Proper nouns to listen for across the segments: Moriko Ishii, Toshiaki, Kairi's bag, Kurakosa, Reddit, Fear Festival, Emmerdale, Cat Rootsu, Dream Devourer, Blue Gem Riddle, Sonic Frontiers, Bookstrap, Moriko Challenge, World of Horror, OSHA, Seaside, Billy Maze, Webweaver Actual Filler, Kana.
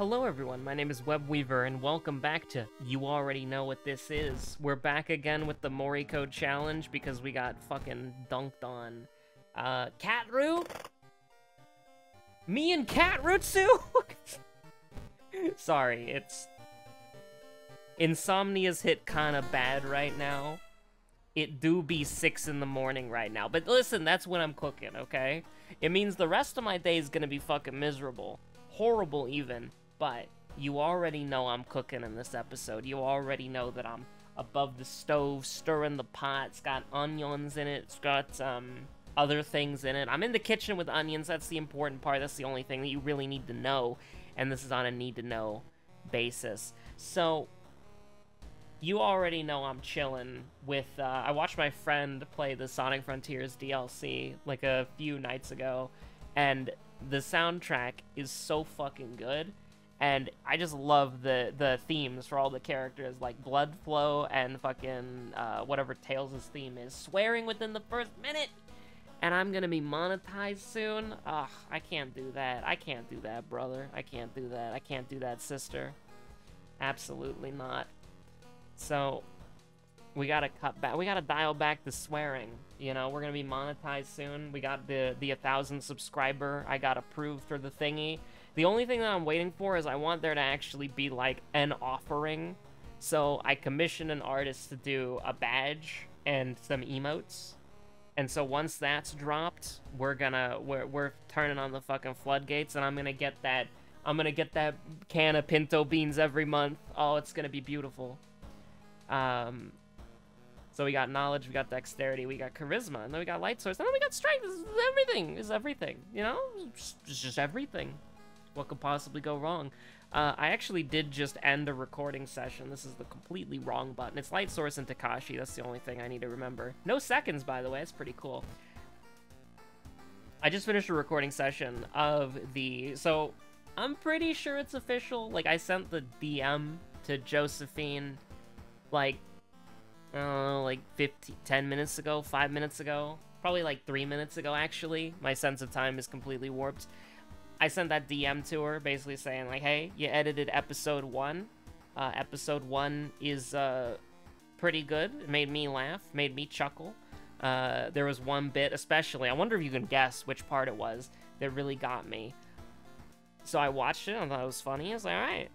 Hello everyone, my name is Webweaver, and welcome back to You Already Know What This Is. We're back again with the Moriko Challenge because we got fucking dunked on. Cat Root? Me and Cat Rootsu? Sorry, it's... Insomnia's hit kinda bad right now. It do be 6 in the morning right now, but listen, that's when I'm cooking, okay? It means the rest of my day is gonna be fucking miserable. Horrible even. But you already know I'm cooking in this episode. You already know that I'm above the stove, stirring the pot. It's got onions in it. It's got other things in it. I'm in the kitchen with onions. That's the important part. That's the only thing that you really need to know. And this is on a need-to-know basis. So, you already know I'm chilling with... I watched my friend play the Sonic Frontiers DLC like a few nights ago. And the soundtrack is so fucking good. And I just love the themes for all the characters, like Blood Flow and fucking whatever Tails' theme is. Swearing within the first minute! And I'm gonna be monetized soon? Ugh, I can't do that. I can't do that, brother. I can't do that. I can't do that, sister. Absolutely not. So, we gotta cut back. We gotta dial back the swearing. You know, we're gonna be monetized soon. We got the 1,000 subscriber. I got approved for the thingy. The only thing that I'm waiting for is I want there to actually be, like, an offering. So I commissioned an artist to do a badge and some emotes. And so once that's dropped, we're turning on the fucking floodgates, and I'm gonna get that can of pinto beans every month. Oh, it's gonna be beautiful. So we got knowledge, we got dexterity, we got charisma, and then we got light source, and then we got strength. This is everything. This is everything. You know, it's just everything. What could possibly go wrong? I actually did just end a recording session. This is the completely wrong button. It's Light Source and Takashi. That's the only thing I need to remember. No seconds, by the way. That's pretty cool. I just finished a recording session of the... So, I'm pretty sure it's official. Like, I sent the DM to Josephine, like, I don't know, like 10 minutes ago, 5 minutes ago. Probably like 3 minutes ago, actually. My sense of time is completely warped. I sent that DM to her, basically saying, like, hey, you edited episode 1. Episode 1 is pretty good. It made me laugh, made me chuckle. There was one bit, especially, I wonder if you can guess which part it was, that really got me. So I watched it, and I thought it was funny. I was like, all right.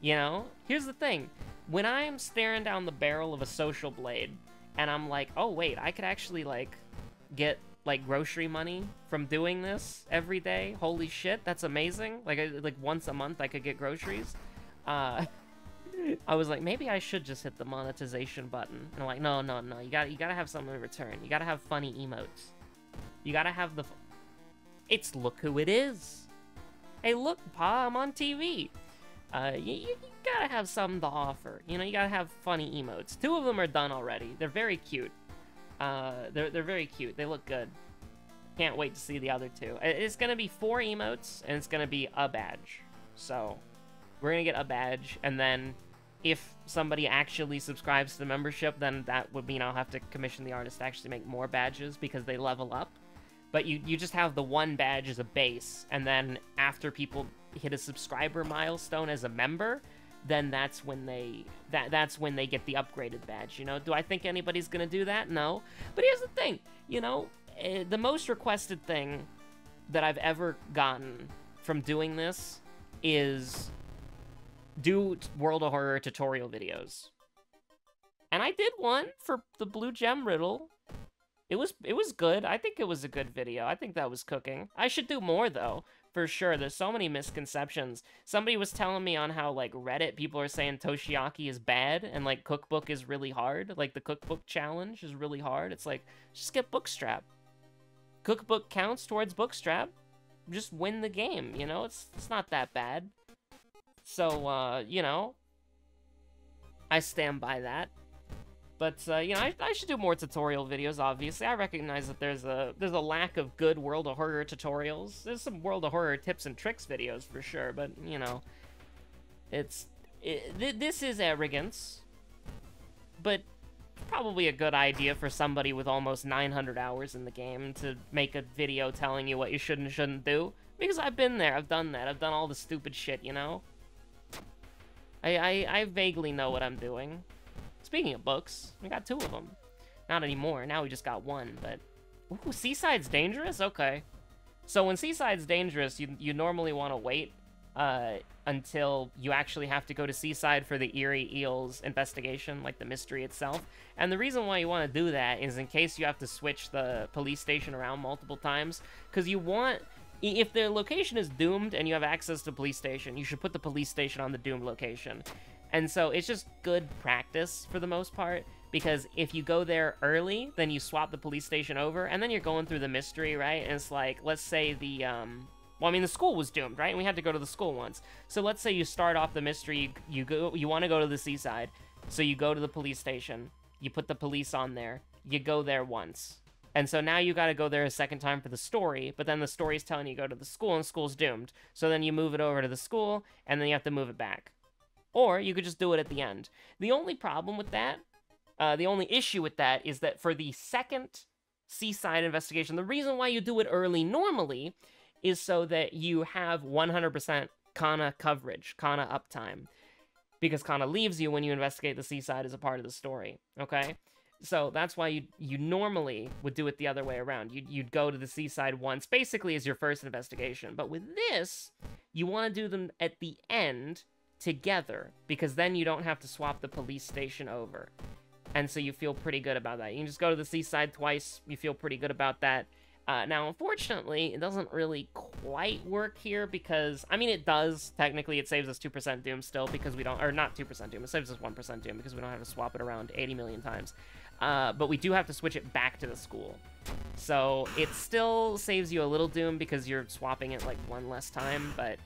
You know, here's the thing. When I'm staring down the barrel of a social blade, and I'm like, oh, wait, I could actually, like, get... like grocery money from doing this every day. Holy shit, that's amazing. Like once a month I could get groceries. I was like, maybe I should just hit the monetization button. And I'm like, no, you gotta have something in return. You gotta have funny emotes. You gotta have the... It's Look Who It Is. Hey, look, Pa, I'm on TV. You gotta have something to offer. You know, you gotta have funny emotes. 2 of them are done already. They're very cute. They're very cute. They look good. Can't wait to see the other 2. It's gonna be 4 emotes, and it's gonna be a badge. So, we're gonna get a badge, and then if somebody actually subscribes to the membership, then that would mean I'll have to commission the artist to actually make more badges, because they level up. But you just have the 1 badge as a base, and then after people hit a subscriber milestone as a member, then that's when they get the upgraded badge, you know? Do I think anybody's gonna do that? No. But here's the thing, you know, the most requested thing that I've ever gotten from doing this is do World of Horror tutorial videos. And I did one for the Blue Gem Riddle. It was good. I think it was a good video. I think that was cooking. I should do more, though. For sure, there's so many misconceptions. Somebody was telling me on how, like, Reddit, people are saying Toshiaki is bad and, like, cookbook is really hard. Like, the cookbook challenge is really hard. It's like, just get Bookstrap. Cookbook counts towards Bookstrap. Just win the game, you know? It's not that bad. So, you know, I stand by that. But, you know, I should do more tutorial videos, obviously. I recognize that there's a lack of good World of Horror tutorials. There's some World of Horror tips and tricks videos, for sure, but, you know... This is arrogance. But probably a good idea for somebody with almost 900 hours in the game to make a video telling you what you should and shouldn't do. Because I've been there, I've done that, I've done all the stupid shit, you know? I vaguely know what I'm doing. Speaking of books, we got 2 of them. Not anymore, now we just got 1, but... Ooh, Seaside's dangerous? Okay. So when Seaside's dangerous, you normally want to wait until you actually have to go to Seaside for the Eerie Eels investigation, like the mystery itself. And the reason why you want to do that is in case you have to switch the police station around multiple times, because you want... If the location is doomed and you have access to the police station, you should put the police station on the doomed location. And so it's just good practice for the most part, because if you go there early, then you swap the police station over, and then you're going through the mystery, right? And it's like, let's say the, well, I mean, the school was doomed, right? And we had to go to the school once. So let's say you start off the mystery, you want to go to the Seaside, so you go to the police station, you put the police on there, you go there once. And so now you gotta go there a second time for the story, but then the story's telling you go to the school, and school's doomed. So then you move it over to the school, and then you have to move it back. Or you could just do it at the end. The only problem with that, the only issue with that, is that for the second Seaside investigation, the reason why you do it early normally is so that you have 100% Kana coverage, Kana uptime. Because Kana leaves you when you investigate the Seaside as a part of the story, okay? So that's why you normally would do it the other way around. You'd go to the Seaside once, basically as your first investigation. But with this, you want to do them at the end together, because then you don't have to swap the police station over. And so you feel pretty good about that. You can just go to the Seaside twice, you feel pretty good about that. Now, unfortunately, it doesn't really quite work here because, I mean, it does. Technically, it saves us 2% Doom still because we don't, or not 2% Doom, it saves us 1% Doom because we don't have to swap it around 80 million times. But we do have to switch it back to the school. So it still saves you a little Doom because you're swapping it like one less time, but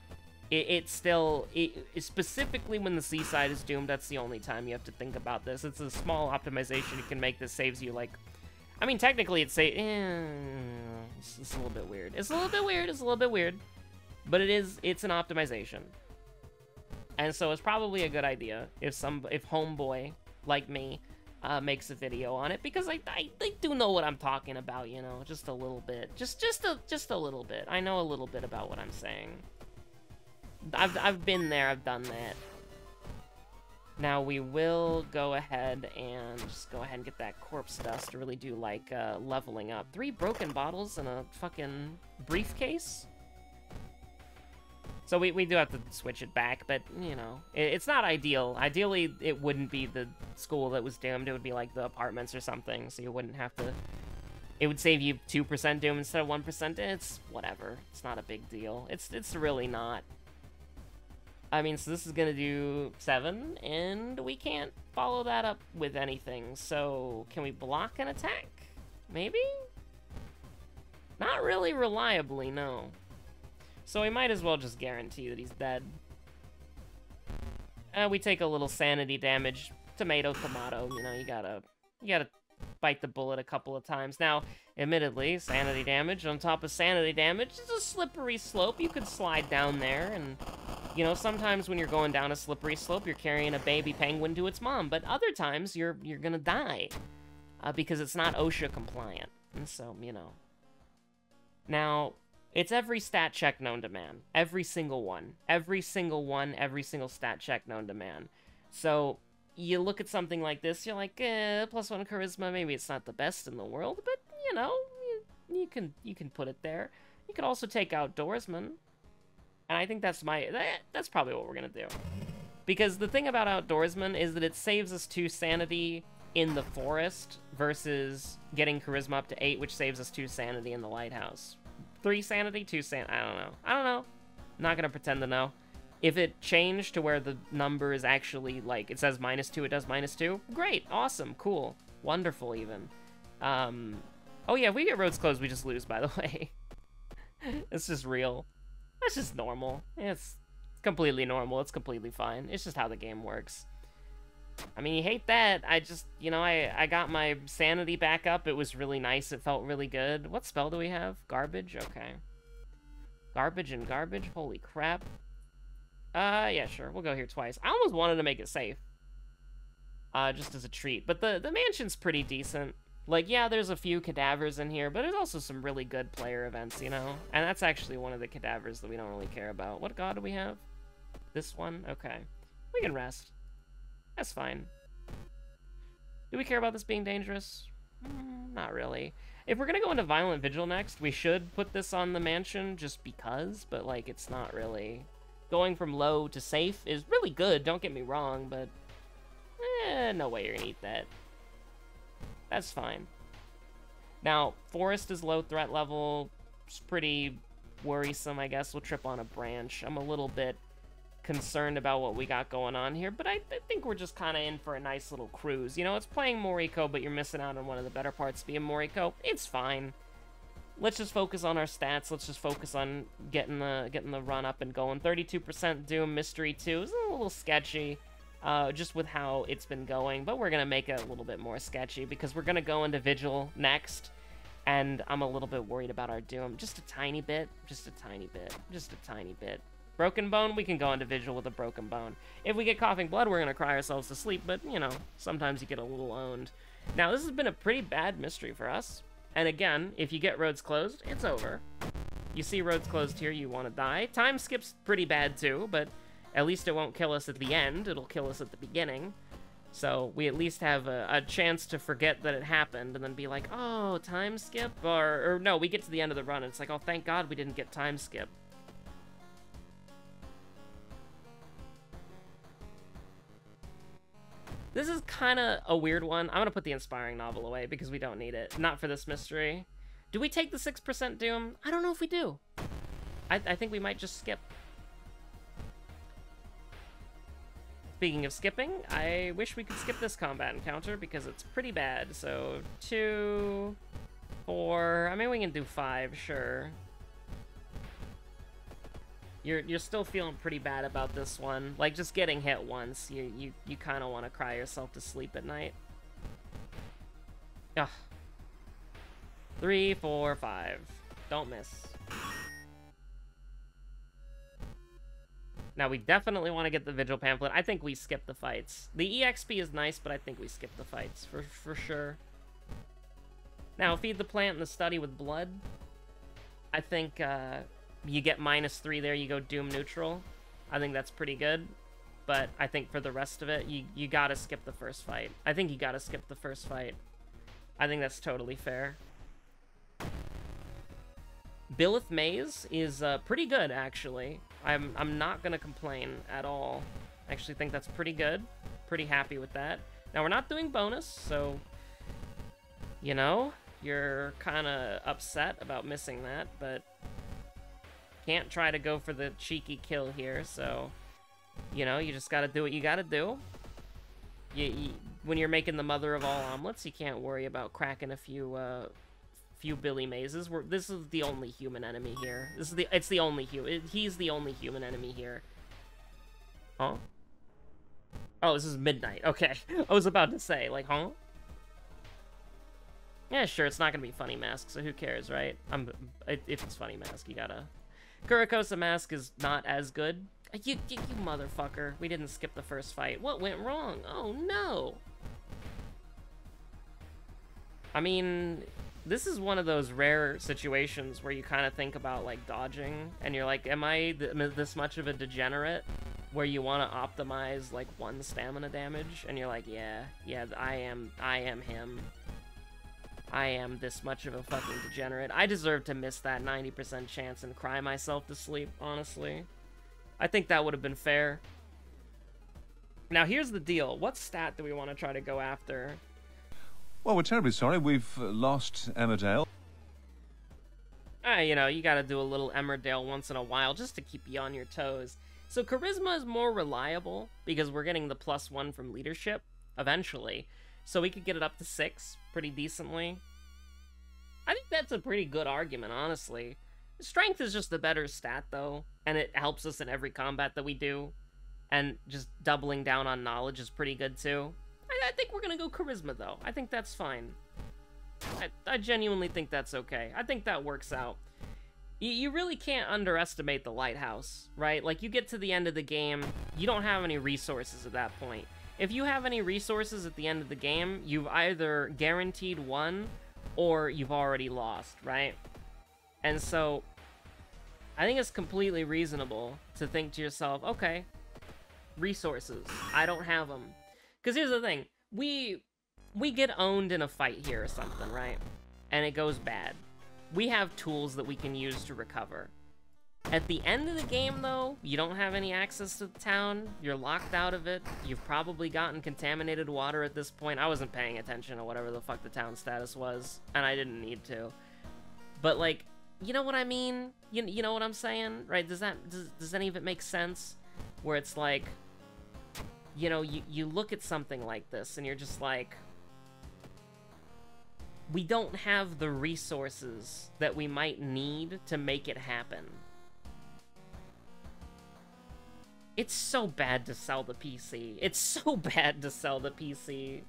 it specifically when the Seaside is doomed, that's the only time you have to think about this. It's a small optimization you can make that saves you like, I mean, technically, it's a little bit weird. But it's an optimization. And so it's probably a good idea if homeboy like me makes a video on it, because I do know what I'm talking about, you know, just a little bit. Just a little bit. I know a little bit about what I'm saying. I've been there, I've done that. Now we will go ahead and get that corpse dust to really do like leveling up. 3 broken bottles and a fucking briefcase. So we do have to switch it back, but you know, it's not ideal. Ideally, it wouldn't be the school that was doomed. It would be like the apartments or something. So you wouldn't have to. It would save you 2% doom instead of 1%. It's whatever. It's not a big deal. It's really not. I mean, so this is gonna do 7, and we can't follow that up with anything, so can we block an attack? Maybe? Not really reliably, no. So we might as well just guarantee that he's dead. We take a little sanity damage. Tomato, tomato, you know, you gotta bite the bullet a couple of times. Now, admittedly, sanity damage on top of sanity damage is a slippery slope. You could slide down there and... You know, sometimes when you're going down a slippery slope, you're carrying a baby penguin to its mom, but other times you're gonna die because it's not OSHA compliant. And so, you know. Now, it's every stat check known to man. Every single one. Every single stat check known to man. So, you look at something like this, you're like, +1 charisma, maybe it's not the best in the world, but, you know, you can put it there. You could also take outdoorsman. And I think that's probably what we're gonna do. Because the thing about outdoorsman is that it saves us 2 sanity in the forest versus getting charisma up to 8, which saves us 2 sanity in the lighthouse. 3 sanity, 2 sanity, I don't know. I'm not gonna pretend to know. If it changed to where the number is actually like, it says -2, it does -2. Great, awesome, cool, wonderful even. Oh yeah, if we get roads closed, we just lose, by the way. It's just real. That's just normal. It's completely normal. It's completely fine. It's just how the game works. I mean, you hate that. I just, you know, I got my sanity back up. It was really nice. It felt really good. What spell do we have? Garbage? Okay. Garbage and garbage. Holy crap. Yeah, sure. We'll go here twice. I almost wanted to make it safe. Just as a treat. But the mansion's pretty decent. Like, yeah, there's a few cadavers in here, but there's also some really good player events, you know? And that's actually one of the cadavers that we don't really care about. What god do we have? This one? Okay. We can rest. That's fine. Do we care about this being dangerous? Not really. If we're gonna go into Violent Vigil next, we should put this on the mansion just because, but, like, it's not really... Going from low to safe is really good, don't get me wrong, but... no way you're gonna eat that. That's fine. Now, forest is low threat level. It's pretty worrisome, I guess. We'll trip on a branch. I'm a little bit concerned about what we got going on here, but I think we're just kind of in for a nice little cruise. You know, it's playing Moriko, but you're missing out on one of the better parts being Moriko. It's fine. Let's just focus on our stats. Let's just focus on getting the run up and going. 32% Doom Mystery 2 is a little sketchy. Just with how it's been going, but we're gonna make it a little bit more sketchy because we're gonna go into Vigil next, and I'm a little bit worried about our Doom. Just a tiny bit. Broken Bone, we can go into Vigil with a Broken Bone. If we get Coughing Blood, we're gonna cry ourselves to sleep, but, you know, sometimes you get a little owned. Now, this has been a pretty bad mystery for us, and again, if you get roads closed, it's over. You see roads closed here, you want to die. Time skip's pretty bad too, but... At least it won't kill us at the end, it'll kill us at the beginning. So we at least have a chance to forget that it happened and then be like, oh, time skip? Or no, we get to the end of the run and it's like, oh, thank God we didn't get time skip. This is kind of a weird one. I'm going to put the inspiring novel away because we don't need it. Not for this mystery. Do we take the 6% Doom? I don't know if we do. I think we might just skip. Speaking of skipping, I wish we could skip this combat encounter because it's pretty bad. So 2, 4, I mean, we can do 5, sure. You're still feeling pretty bad about this one. Like, just getting hit once, you kind of want to cry yourself to sleep at night. Ugh. 3, 4, 5. Don't miss. Now, we definitely want to get the Vigil Pamphlet. I think we skip the fights. The EXP is nice, but I think we skip the fights for sure. Now, feed the plant and the study with blood. I think you get -3 there. You go Doom neutral. I think that's pretty good. But I think for the rest of it, you got to skip the first fight. I think you got to skip the first fight. I think that's totally fair. Billy Maze is pretty good, actually. I'm not gonna complain at all. I actually think that's pretty good. Pretty happy with that. Now, we're not doing bonus, so... You know, you're kinda upset about missing that, but... Can't try to go for the cheeky kill here, so... You know, you just gotta do what you gotta do. When you're making the mother of all omelets, you can't worry about cracking a few Billy Mazes. This is the only human enemy here. It's the only human. He's the only human enemy here. Huh? Oh, this is midnight. Okay. I was about to say, like, huh? Yeah, sure, it's not gonna be Funny Mask, so who cares, right? If it's Funny Mask, you gotta... Kurakosa Mask is not as good. You motherfucker. We didn't skip the first fight. What went wrong? Oh, no! I mean... This is one of those rare situations where you kind of think about, like, dodging, and you're like, am I this much of a degenerate where you want to optimize, like, 1 stamina damage? And you're like, yeah, I am him. I am this much of a fucking degenerate. I deserve to miss that 90% chance and cry myself to sleep, honestly. I think that would have been fair. Now, here's the deal. What stat do we want to try to go after? Well, we're terribly sorry. We've lost Emmerdale. You know, you gotta do a little Emmerdale once in a while just to keep you on your toes. So Charisma is more reliable because we're getting the +1 from Leadership eventually. So we could get it up to 6 pretty decently. I think that's a pretty good argument, honestly. Strength is just the better stat, though, and it helps us in every combat that we do. And just doubling down on knowledge is pretty good, too. I think we're gonna go Charisma, though. I think that's fine. I genuinely think that's okay. I think that works out. You really can't underestimate the lighthouse, right? Like, you get to the end of the game, you don't have any resources at that point. If you have any resources at the end of the game, you've either guaranteed won or you've already lost, right? And so I think it's completely reasonable to think to yourself, okay, resources, I don't have them. Because here's the thing, we get owned in a fight here or something, right? And it goes bad. We have tools that we can use to recover. At the end of the game, though, you don't have any access to the town, you're locked out of it, you've probably gotten contaminated water at this point. I wasn't paying attention to whatever the fuck the town status was, and I didn't need to. But, like, you know what I mean? You know what I'm saying? Right? Does any of it make sense? Where it's like, you know, you look at something like this, and you're just like, we don't have the resources that we might need to make it happen. It's so bad to sell the PC. It's so bad to sell the PC.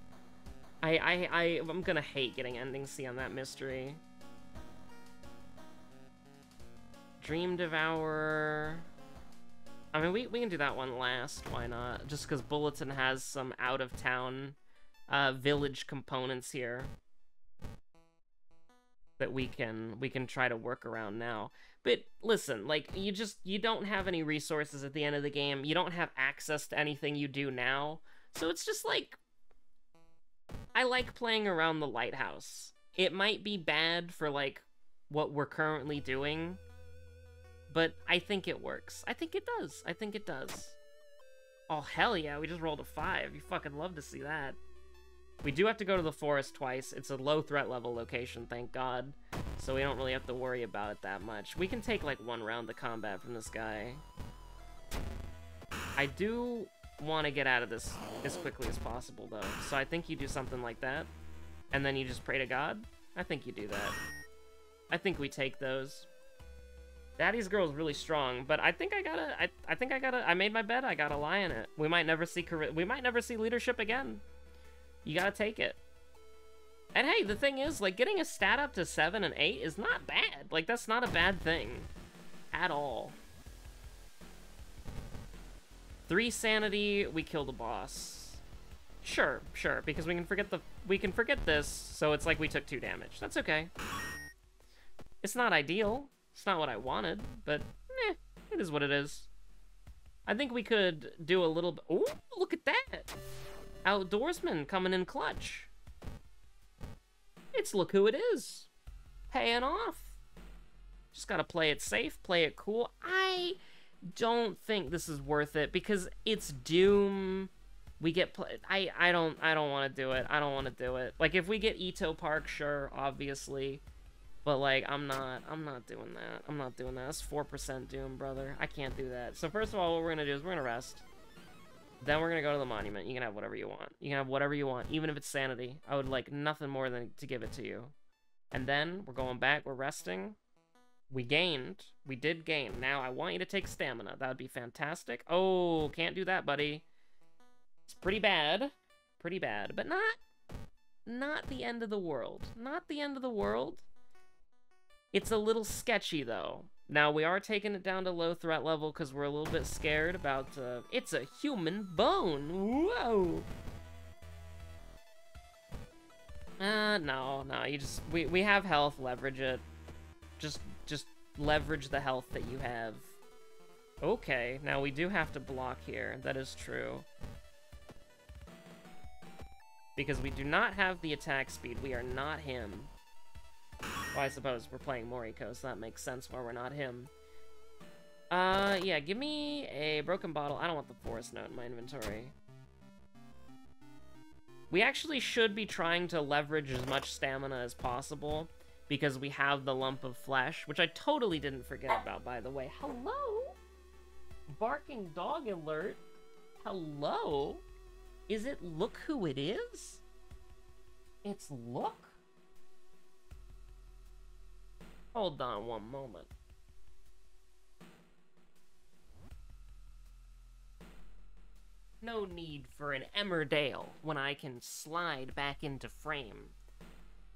I'm gonna hate getting Ending C on that mystery. Dream Devourer. I mean, we can do that one last, why not? Just because Bulletin has some out-of-town village components here that we can try to work around now. But listen, like, you don't have any resources at the end of the game. You don't have access to anything you do now. So it's just like, I like playing around the lighthouse. It might be bad for, like, what we're currently doing, but I think it works. I think it does. I think it does. Oh, hell yeah, we just rolled a 5. You fucking love to see that. We do have to go to the forest twice. It's a low threat level location, thank God. So we don't really have to worry about it that much. We can take, like, one round of combat from this guy. I do want to get out of this as quickly as possible, though. So I think you do something like that. And then you just pray to God. I think you do that. I think we take those. Daddy's girl is really strong, but I think I gotta, I made my bed, I gotta lie in it. We might never see leadership again. You gotta take it. And hey, the thing is, like, getting a stat up to 7 and 8 is not bad. Like, that's not a bad thing. At all. 3 sanity, we kill the boss. Sure, sure, because we can forget this, so it's like we took 2 damage. That's okay. It's not ideal. It's not what I wanted, but eh, it is what it is. I think we could do a little bit. Ooh, look at that! Outdoorsman coming in clutch. It's Look Who It Is. Paying off. Just gotta play it safe, play it cool. I don't think this is worth it because it's Doom. We get I don't want to do it. I don't want to do it. Like, if we get Ito Park, sure, obviously. But, like, I'm not doing that. I'm not doing that. That's 4% Doom, brother. I can't do that. So first of all, what we're gonna do is we're gonna rest. Then we're gonna go to the monument. You can have whatever you want. You can have whatever you want, even if it's sanity. I would like nothing more than to give it to you. And then we're going back, we're resting. We gained. We did gain. Now I want you to take stamina. That would be fantastic. Oh, can't do that, buddy. It's pretty bad. Pretty bad. But not the end of the world. Not the end of the world. It's a little sketchy, though. Now, we are taking it down to low threat level because we're a little bit scared about, it's a human bone! Whoa! No, you just, we have health, leverage it. Just leverage the health that you have. Okay, now we do have to block here, that is true. Because we do not have the attack speed, we are not him. Well, I suppose we're playing Moriko, so that makes sense why we're not him. Yeah, give me a broken bottle. I don't want the forest note in my inventory. We actually should be trying to leverage as much stamina as possible, because we have the lump of flesh, which I totally didn't forget about, by the way. Hello? Barking dog alert. Hello? Is it Look Who It Is? It's Look? Hold on one moment. No need for an Emmerdale when I can slide back into frame.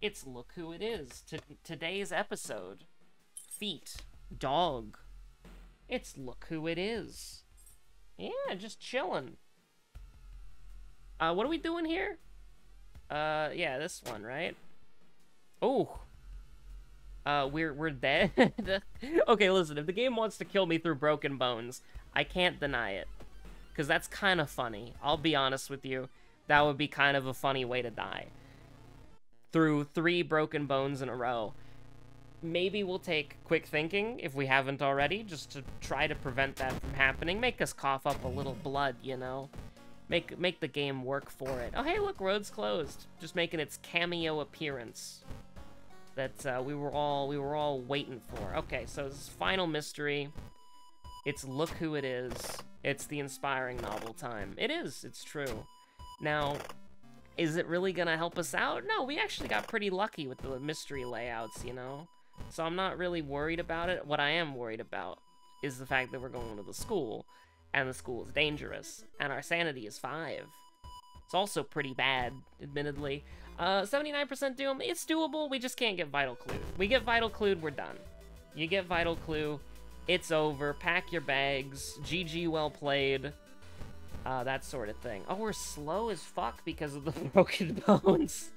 It's Look Who It Is. Today's episode. Feet. Dog. It's Look Who It Is. Yeah, just chillin'. What are we doing here? Yeah, this one, right? Oh. We're dead. Okay, listen, if the game wants to kill me through broken bones, I can't deny it. Because that's kind of funny. I'll be honest with you. That would be kind of a funny way to die. Through 3 broken bones in a row. Maybe we'll take quick thinking, if we haven't already, just to try to prevent that from happening. Make us cough up a little blood, you know? Make the game work for it. Oh, hey, look, road's closed. Just making its cameo appearance. That we were all waiting for. Okay, so this is final mystery. It's Look Who It Is. It's the inspiring novel time. It is, it's true. Now, is it really gonna help us out? No, we actually got pretty lucky with the mystery layouts, you know? So I'm not really worried about it. What I am worried about is the fact that we're going to the school, and the school is dangerous, and our sanity is 5. It's also pretty bad, admittedly. 79% doom, it's doable, we just can't get Vital Clue. We get Vital Clue, we're done. You get Vital Clue, it's over, pack your bags, GG, well played, that sort of thing. Oh, we're slow as fuck because of the broken bones.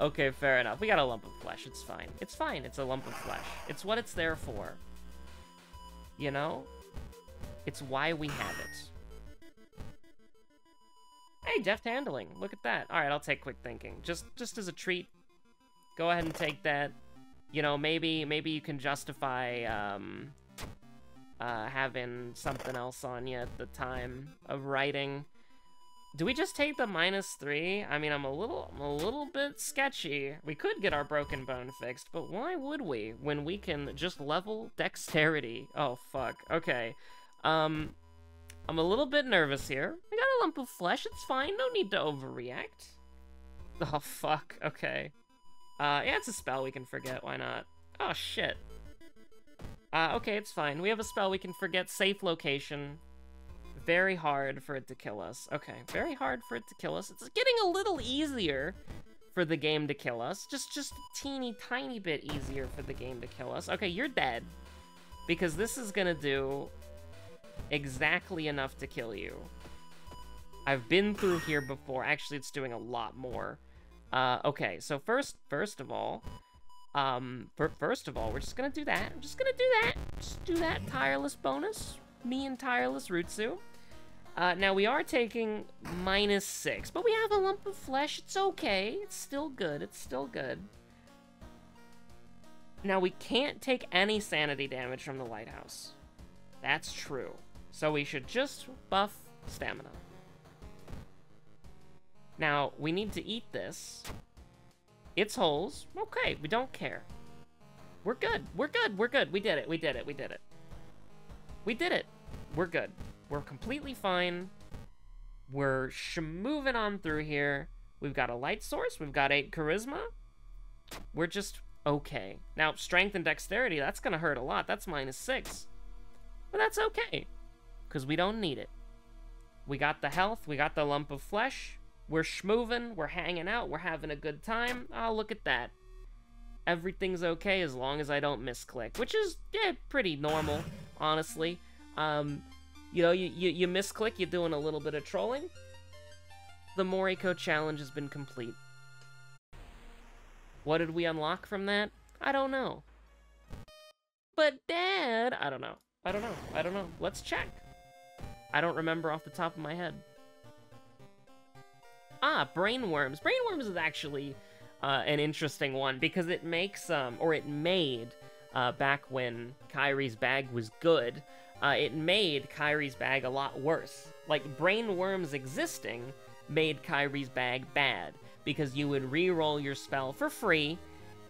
Okay, fair enough. We got a lump of flesh, it's fine. It's fine, it's a lump of flesh. It's what it's there for. You know? It's why we have it. Hey, deft handling. Look at that. All right, I'll take quick thinking. Just as a treat. Go ahead and take that. You know, maybe you can justify having something else on you at the time of writing. Do we just take the -3? I mean, I'm a little bit sketchy. We could get our broken bone fixed, but why would we when we can just level dexterity? Oh fuck. Okay. I'm a little bit nervous here. I got a lump of flesh, it's fine, no need to overreact. Oh, fuck, okay. Yeah, it's a spell we can forget, why not? Oh, shit. Okay, it's fine. We have a spell we can forget, safe location. Very hard for it to kill us. Okay, very hard for it to kill us. It's getting a little easier for the game to kill us. Just a teeny tiny bit easier for the game to kill us. Okay, you're dead. Because this is gonna do exactly enough to kill you. I've been through here before. Actually, it's doing a lot more. Okay, so first of all, we're just gonna do that. I'm just gonna do that. Just do that tireless bonus. Me and tireless Rootsu. Now we are taking -6, but we have a lump of flesh. It's okay. It's still good. It's still good. Now we can't take any sanity damage from the lighthouse. That's true. So we should just buff stamina. Now, we need to eat this. It's holes. Okay, we don't care. We're good. We're good. We're good. We did it. We did it. We did it. We did it. We're good. We're completely fine. We're schmoving on through here. We've got a light source. We've got 8 charisma. We're just okay. Now, strength and dexterity, that's going to hurt a lot. That's -6. But that's okay, because we don't need it. We got the health, we got the lump of flesh, we're schmoovin', we're hanging out, we're having a good time. Oh, look at that. Everything's okay as long as I don't misclick, which is, yeah, pretty normal, honestly. You know, you misclick, you're doing a little bit of trolling. The Moriko Challenge has been complete. What did we unlock from that? I don't know. But Dad, I don't know. I don't know. I don't know. Let's check. I don't remember off the top of my head. Ah, brainworms. Brainworms is actually an interesting one because it makes, or it made, back when Kairi's bag was good, it made Kairi's bag a lot worse. Like, brainworms existing made Kairi's bag bad because you would re-roll your spell for free,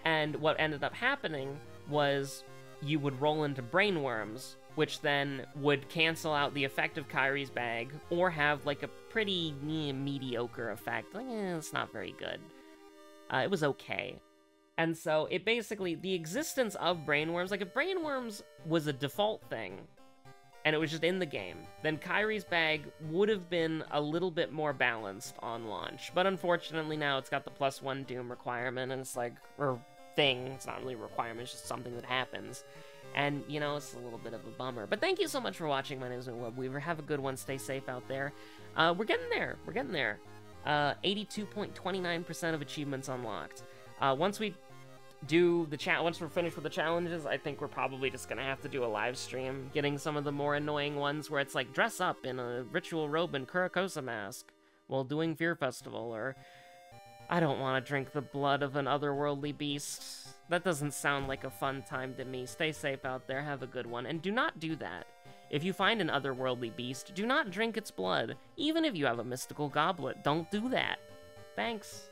and what ended up happening was you would roll into brainworms, which then would cancel out the effect of Kairi's bag, or have, like, a pretty mediocre effect. Like, it's not very good. It was okay. And so, it basically, the existence of brainworms, like, if brainworms was a default thing, and it was just in the game, then Kairi's bag would have been a little bit more balanced on launch. But unfortunately now, it's got the +1 doom requirement, and it's like, or thing, it's not really a requirement, it's just something that happens. And, you know, it's a little bit of a bummer. But thank you so much for watching. My name is Webweaver. Have a good one. Stay safe out there. We're getting there. 82.29% of achievements unlocked. Once we do the chat, once we're finished with the challenges, I think we're probably just gonna have to do a live stream, getting some of the more annoying ones where it's like, dress up in a ritual robe and Kurakosa mask while doing Fear Festival, or I don't want to drink the blood of an otherworldly beast. That doesn't sound like a fun time to me. Stay safe out there, have a good one, and do not do that. If you find an otherworldly beast, do not drink its blood. Even if you have a mystical goblet, don't do that. Thanks.